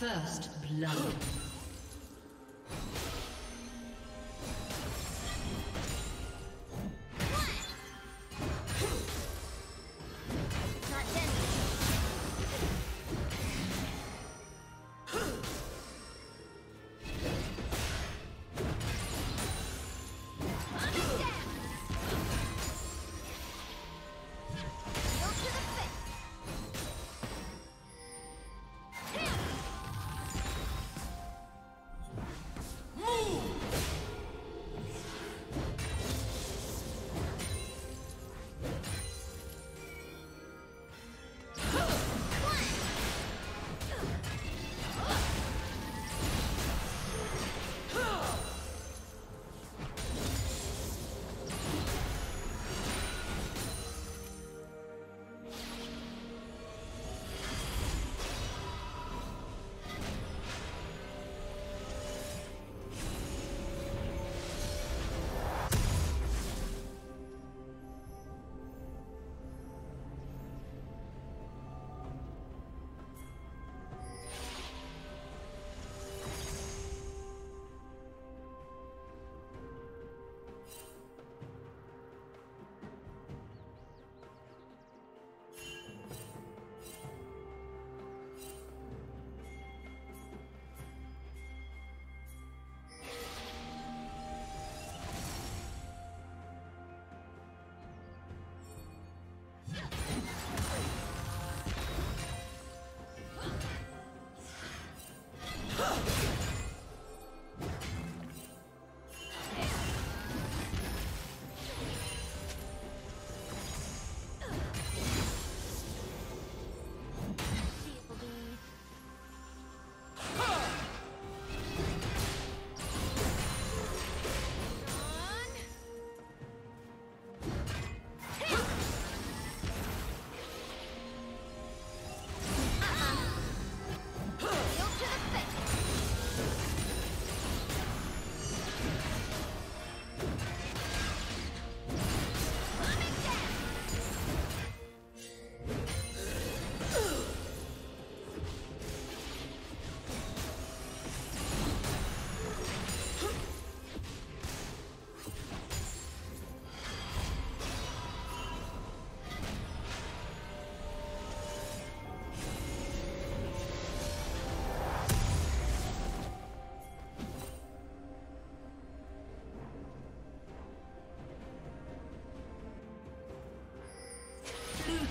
First blood.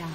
down.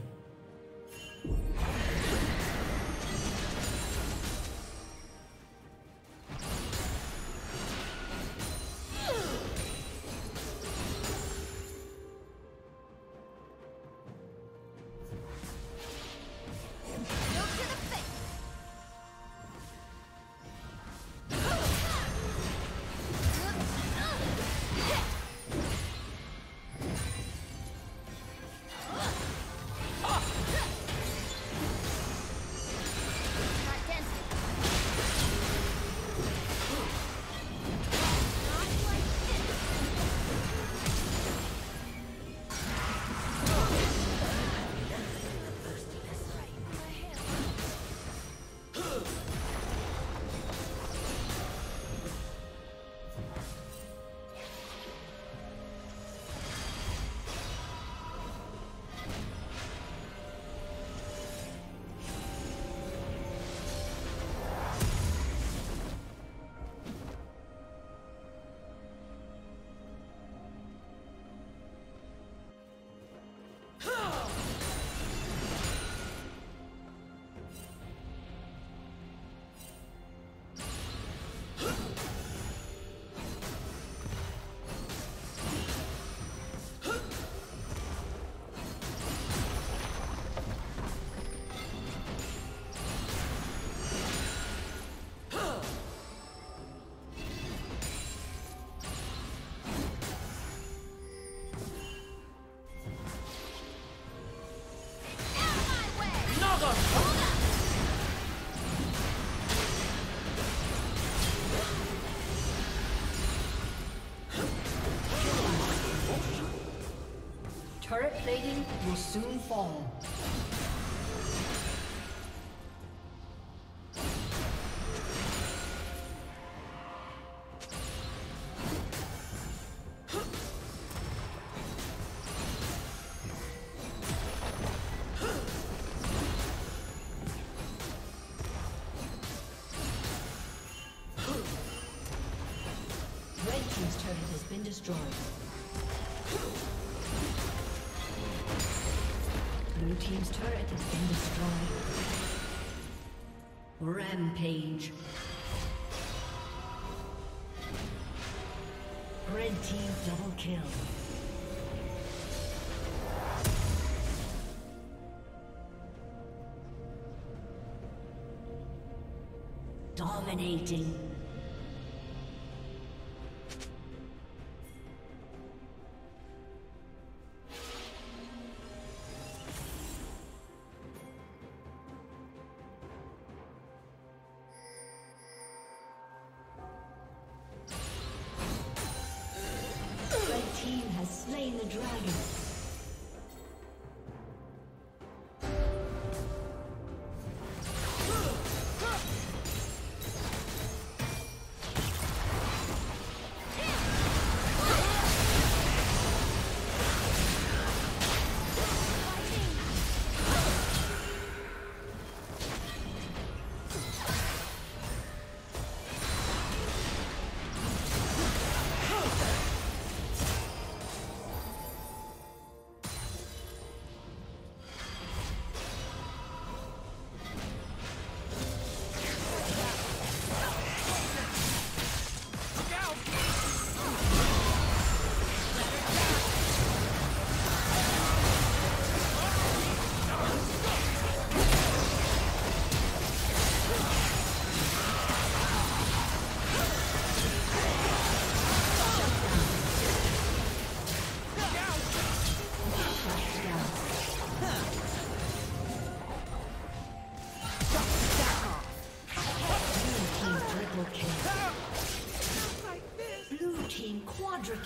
plating will soon fall. Destroyed. Blue team's turret has been destroyed. Rampage. Red team double kill. Dominating.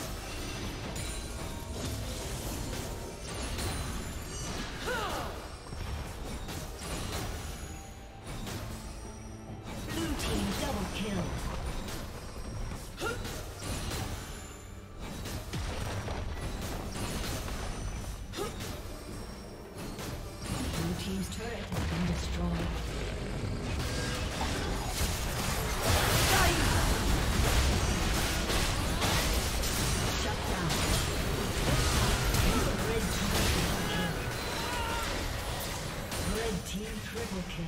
Triple kill.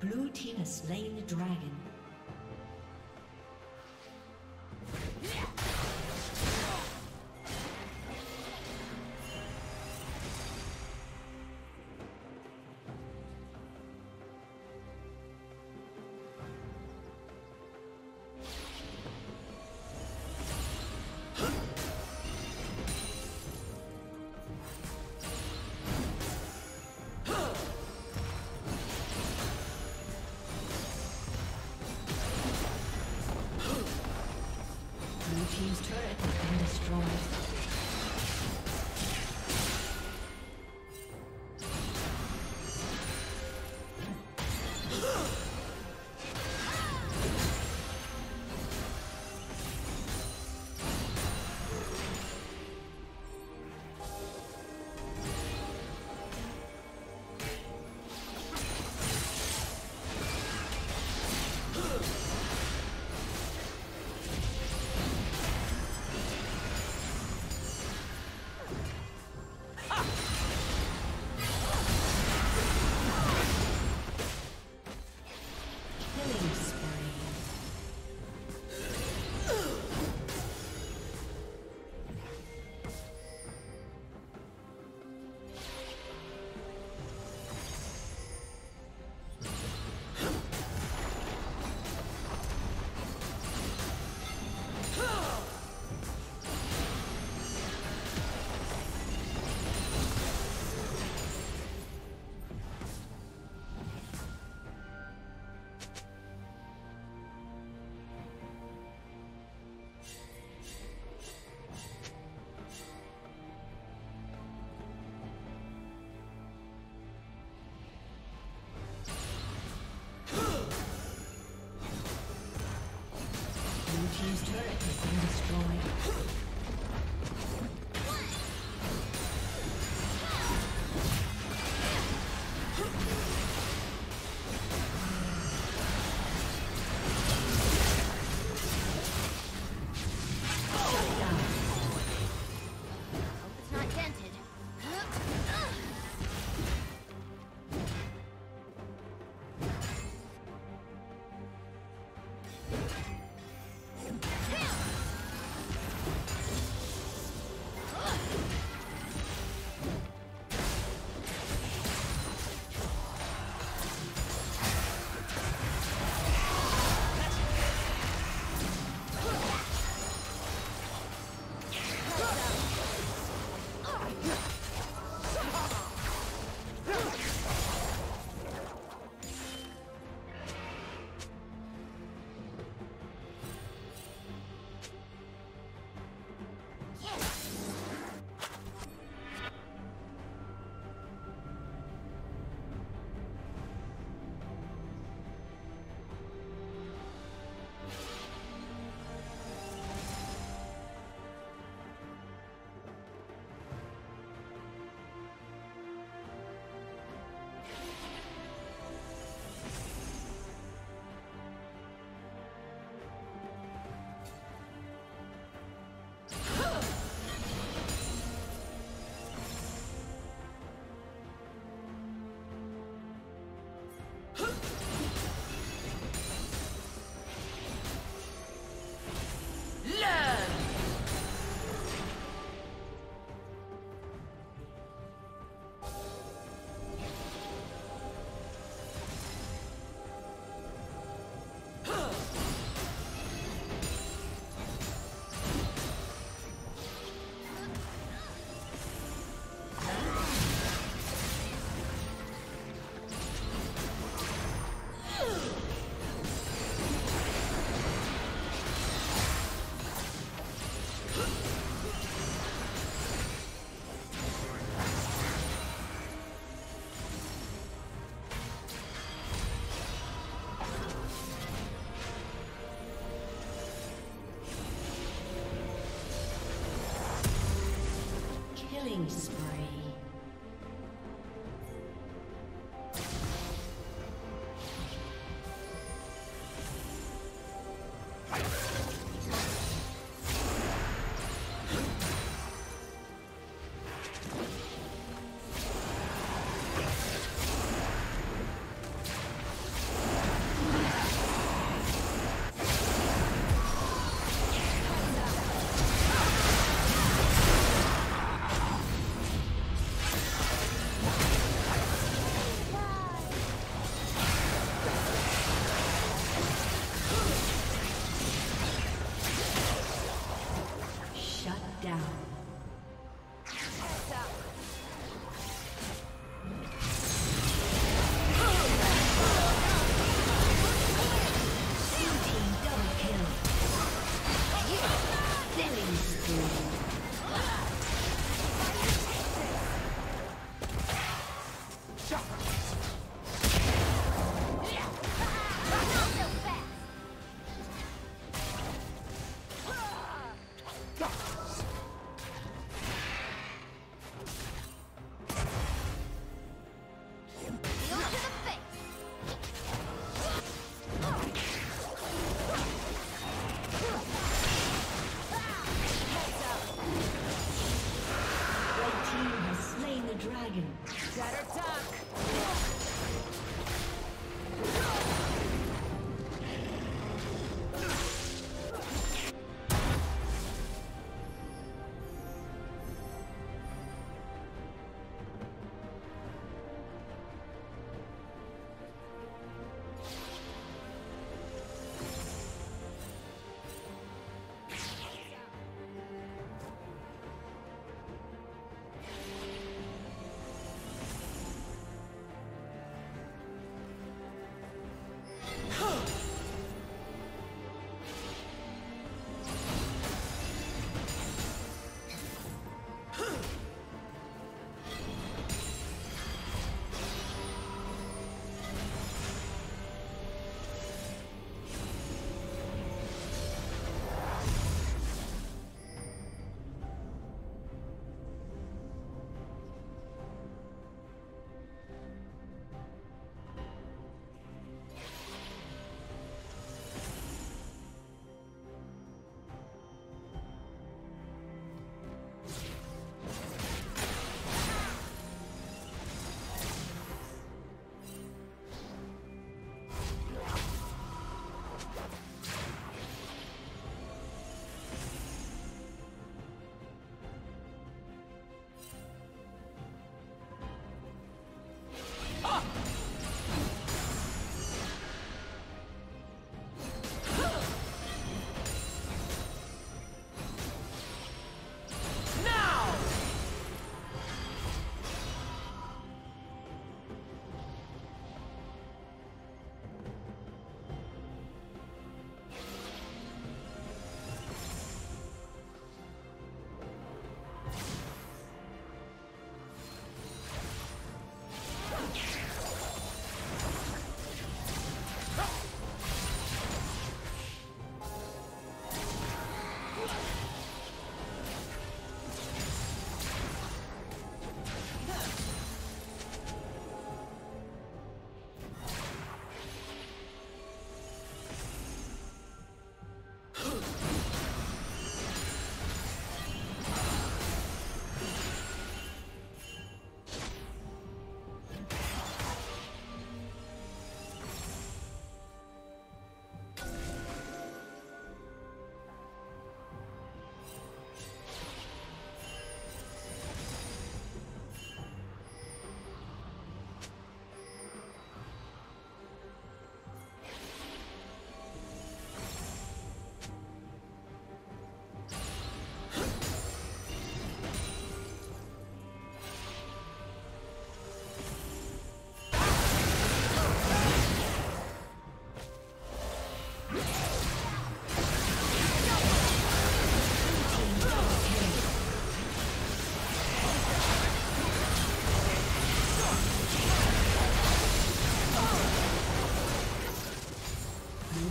Blue team has slain the dragon. Killing spree.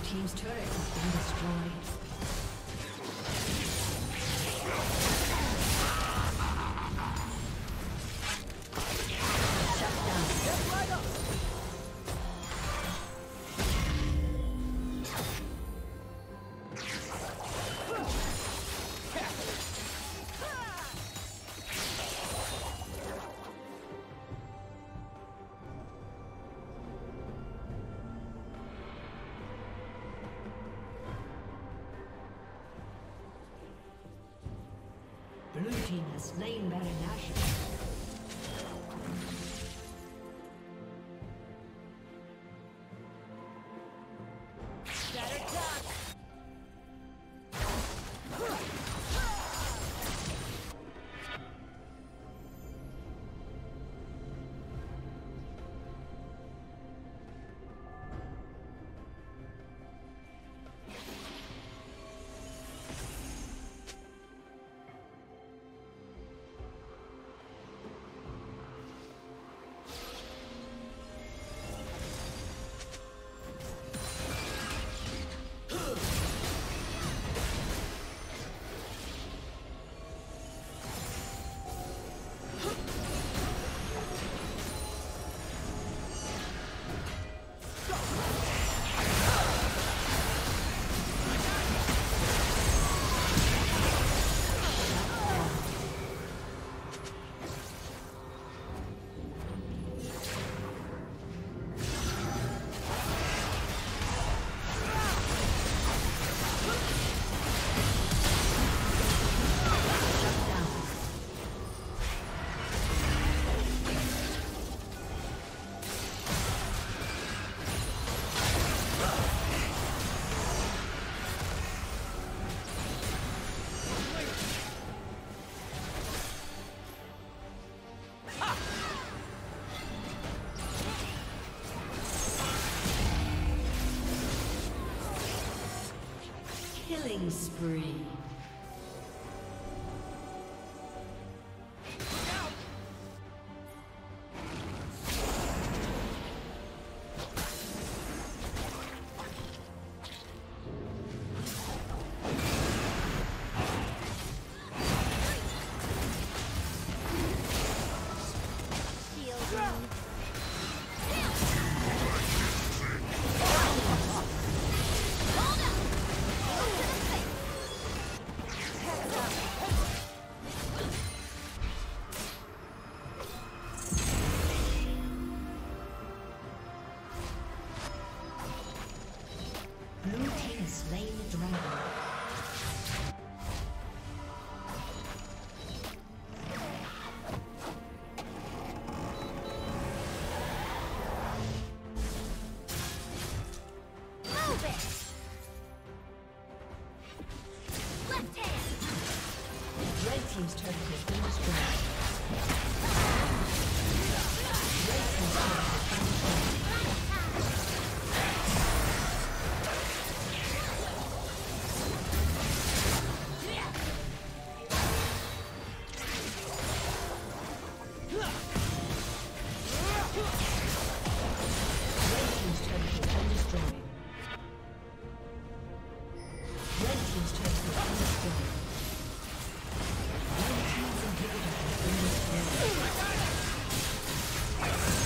Team's turret has been destroyed. Blue team has slain Baron Nashor. Killing spree. Team's turret has been destroyed. Red team's turret has been destroyed. Red team's inhibitor has been destroyed.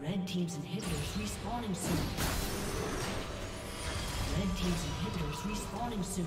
Red team's inhibitors respawning soon. Red team's inhibitors respawning soon.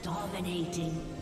Dominating.